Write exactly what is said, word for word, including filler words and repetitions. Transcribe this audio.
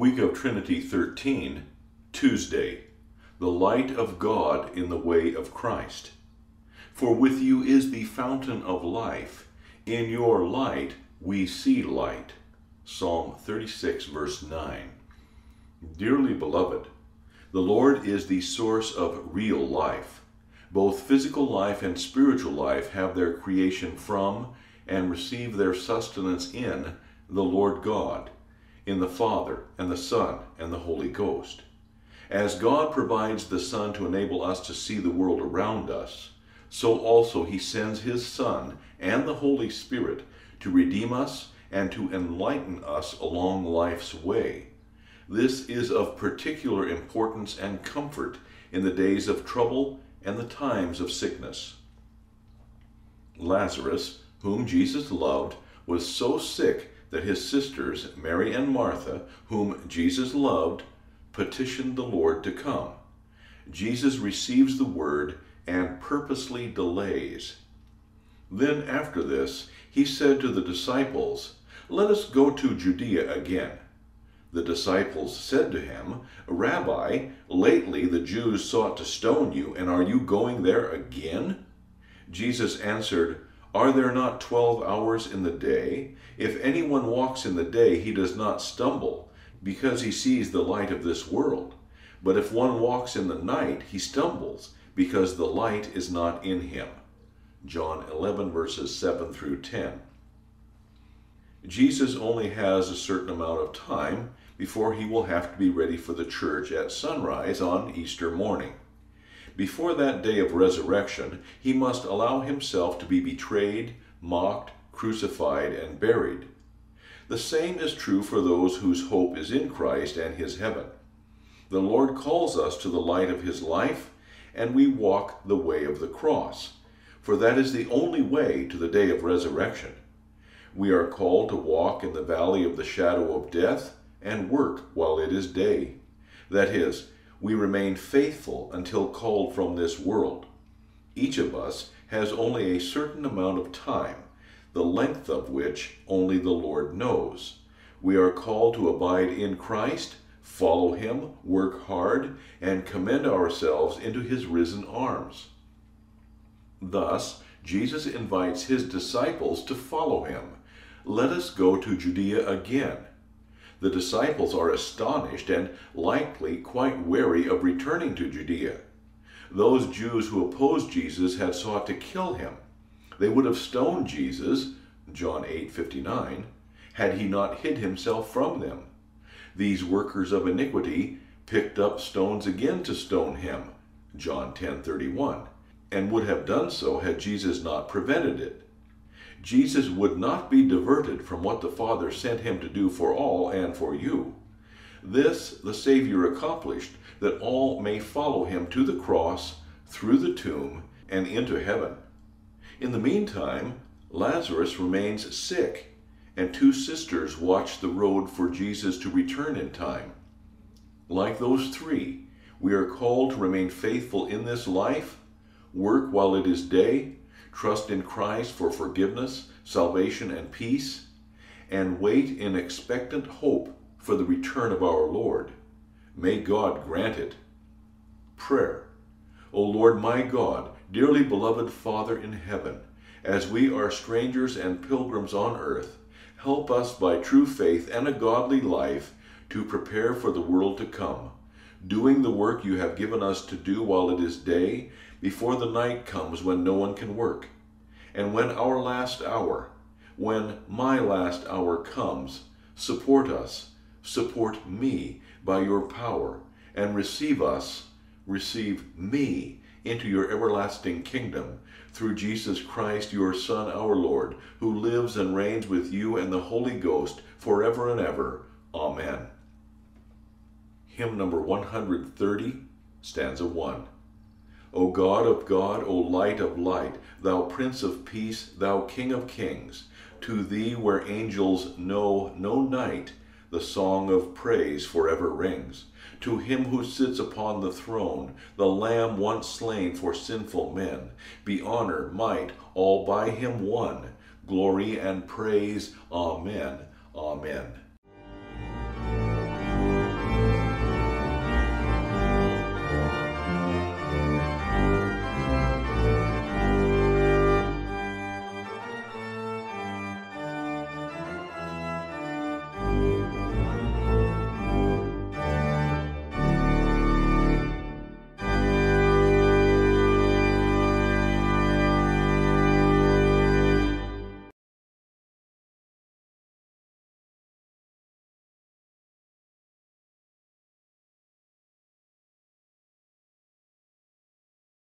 Week of Trinity thirteen, Tuesday, the light of God in the way of Christ. For with you is the fountain of life. In your light we see light. Psalm thirty-six, verse nine. Dearly beloved, the Lord is the source of real life. Both physical life and spiritual life have their creation from and receive their sustenance in the Lord God, in the Father and the Son and the Holy Ghost. As God provides the Son to enable us to see the world around us, so also He sends His Son and the Holy Spirit to redeem us and to enlighten us along life's way. This is of particular importance and comfort in the days of trouble and the times of sickness. Lazarus, whom Jesus loved, was so sick that his sisters, Mary and Martha, whom Jesus loved, petitioned the Lord to come. Jesus receives the word and purposely delays. Then after this, he said to the disciples, "Let us go to Judea again." The disciples said to him, "Rabbi, lately the Jews sought to stone you, and are you going there again?" Jesus answered, "Are there not twelve hours in the day? If anyone walks in the day, he does not stumble, because he sees the light of this world. But if one walks in the night, he stumbles, because the light is not in him." John eleven, verses seven through ten. Jesus only has a certain amount of time before he will have to be ready for the church at sunrise on Easter morning. Before that day of resurrection, he must allow himself to be betrayed, mocked, crucified, and buried. The same is true for those whose hope is in Christ and his heaven. The Lord calls us to the light of his life, and we walk the way of the cross, for that is the only way to the day of resurrection. We are called to walk in the valley of the shadow of death and work while it is day. That is, we remain faithful until called from this world. Each of us has only a certain amount of time, the length of which only the Lord knows. We are called to abide in Christ, follow him, work hard, and commend ourselves into his risen arms. Thus, Jesus invites his disciples to follow him. "Let us go to Judea again." The disciples are astonished and likely quite wary of returning to Judea. Those Jews who opposed Jesus had sought to kill him. They would have stoned Jesus, John eight fifty-nine, had he not hid himself from them. These workers of iniquity picked up stones again to stone him, John ten thirty-one, and would have done so had Jesus not prevented it. Jesus would not be diverted from what the Father sent him to do for all and for you. This the Savior accomplished, that all may follow him to the cross, through the tomb, and into heaven. In the meantime, Lazarus remains sick, and two sisters watch the road for Jesus to return in time. Like those three, we are called to remain faithful in this life, work while it is day, trust in Christ for forgiveness, salvation, and peace, and wait in expectant hope for the return of our Lord. May God grant it. Prayer. O Lord my God, dearly beloved Father in heaven, as we are strangers and pilgrims on earth, help us by true faith and a godly life to prepare for the world to come, doing the work you have given us to do while it is day, before the night comes when no one can work. And when our last hour, when my last hour comes, support us, support me by your power, and receive us, receive me into your everlasting kingdom, through Jesus Christ, your Son, our Lord, who lives and reigns with you and the Holy Ghost forever and ever. Amen. Hymn number one hundred thirty, stanza one. O God of God, O Light of Light, Thou Prince of Peace, Thou King of Kings, to Thee where angels know no night, the song of praise forever rings. To Him who sits upon the throne, the Lamb once slain for sinful men, be honor, might, all by Him won, glory and praise. Amen. Amen.